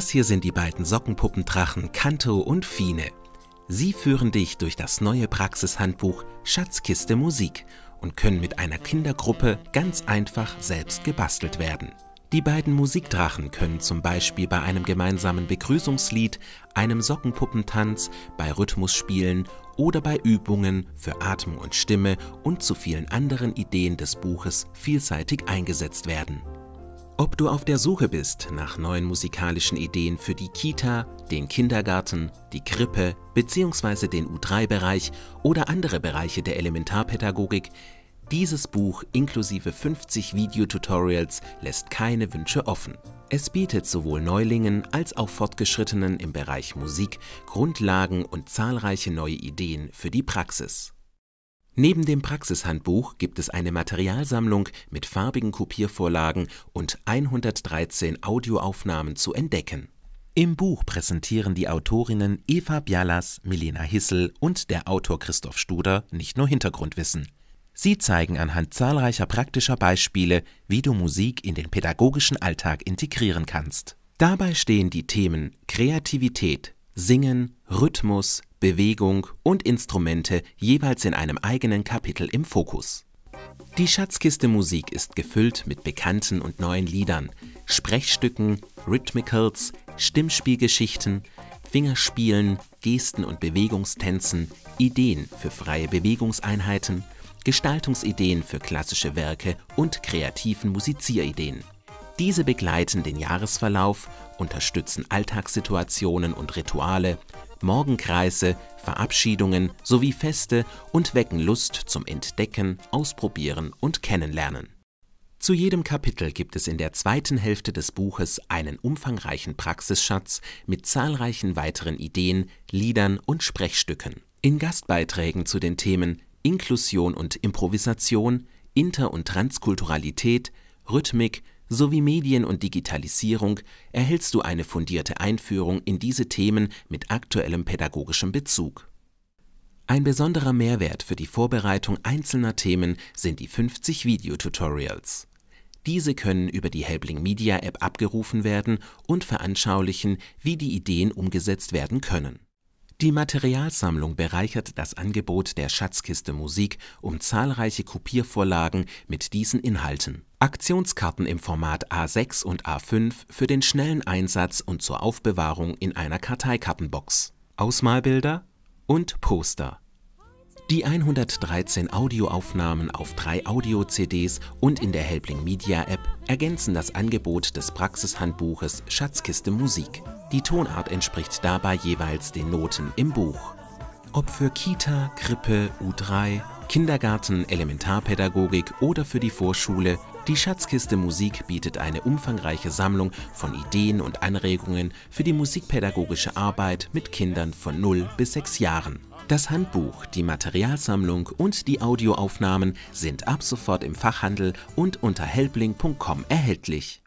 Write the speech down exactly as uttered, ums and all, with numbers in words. Das hier sind die beiden Sockenpuppendrachen Kanto und Fine. Sie führen dich durch das neue Praxishandbuch Schatzkiste Musik und können mit einer Kindergruppe ganz einfach selbst gebastelt werden. Die beiden Musikdrachen können zum Beispiel bei einem gemeinsamen Begrüßungslied, einem Sockenpuppentanz, bei Rhythmusspielen oder bei Übungen für Atmung und Stimme und zu vielen anderen Ideen des Buches vielseitig eingesetzt werden. Ob du auf der Suche bist nach neuen musikalischen Ideen für die Kita, den Kindergarten, die Krippe bzw. den U drei Bereich oder andere Bereiche der Elementarpädagogik, dieses Buch inklusive fünfzig Videotutorials lässt keine Wünsche offen. Es bietet sowohl Neulingen als auch Fortgeschrittenen im Bereich Musik Grundlagen und zahlreiche neue Ideen für die Praxis. Neben dem Praxishandbuch gibt es eine Materialsammlung mit farbigen Kopiervorlagen und hundertdreizehn Audioaufnahmen zu entdecken. Im Buch präsentieren die Autorinnen Eva Bialas, Milena Hiessl und der Autor Christoph Studer nicht nur Hintergrundwissen. Sie zeigen anhand zahlreicher praktischer Beispiele, wie du Musik in den pädagogischen Alltag integrieren kannst. Dabei stehen die Themen Kreativität, Singen, Rhythmus, Bewegung und Instrumente jeweils in einem eigenen Kapitel im Fokus. Die Schatzkiste Musik ist gefüllt mit bekannten und neuen Liedern, Sprechstücken, Rhythmicals, Stimmspielgeschichten, Fingerspielen, Gesten und Bewegungstänzen, Ideen für freie Bewegungseinheiten, Gestaltungsideen für klassische Werke und kreativen Musizierideen. Diese begleiten den Jahresverlauf, unterstützen Alltagssituationen und Rituale, Morgenkreise, Verabschiedungen sowie Feste und wecken Lust zum Entdecken, Ausprobieren und Kennenlernen. Zu jedem Kapitel gibt es in der zweiten Hälfte des Buches einen umfangreichen Praxisschatz mit zahlreichen weiteren Ideen, Liedern und Sprechstücken. In Gastbeiträgen zu den Themen Inklusion und Improvisation, Inter- und Transkulturalität, Rhythmik sowie Medien und Digitalisierung erhältst du eine fundierte Einführung in diese Themen mit aktuellem pädagogischem Bezug. Ein besonderer Mehrwert für die Vorbereitung einzelner Themen sind die fünfzig Videotutorials. Diese können über die Helbling Media App abgerufen werden und veranschaulichen, wie die Ideen umgesetzt werden können. Die Materialsammlung bereichert das Angebot der Schatzkiste Musik um zahlreiche Kopiervorlagen mit diesen Inhalten. Aktionskarten im Format A sechs und A fünf für den schnellen Einsatz und zur Aufbewahrung in einer Karteikartenbox, Ausmalbilder und Poster. Die hundertdreizehn Audioaufnahmen auf drei Audio-C Ds und in der Helbling Media App ergänzen das Angebot des Praxishandbuches Schatzkiste Musik. Die Tonart entspricht dabei jeweils den Noten im Buch. Ob für Kita, Krippe, U drei, Kindergarten, Elementarpädagogik oder für die Vorschule, die Schatzkiste Musik bietet eine umfangreiche Sammlung von Ideen und Anregungen für die musikpädagogische Arbeit mit Kindern von null bis sechs Jahren. Das Handbuch, die Materialsammlung und die Audioaufnahmen sind ab sofort im Fachhandel und unter helbling punkt com erhältlich.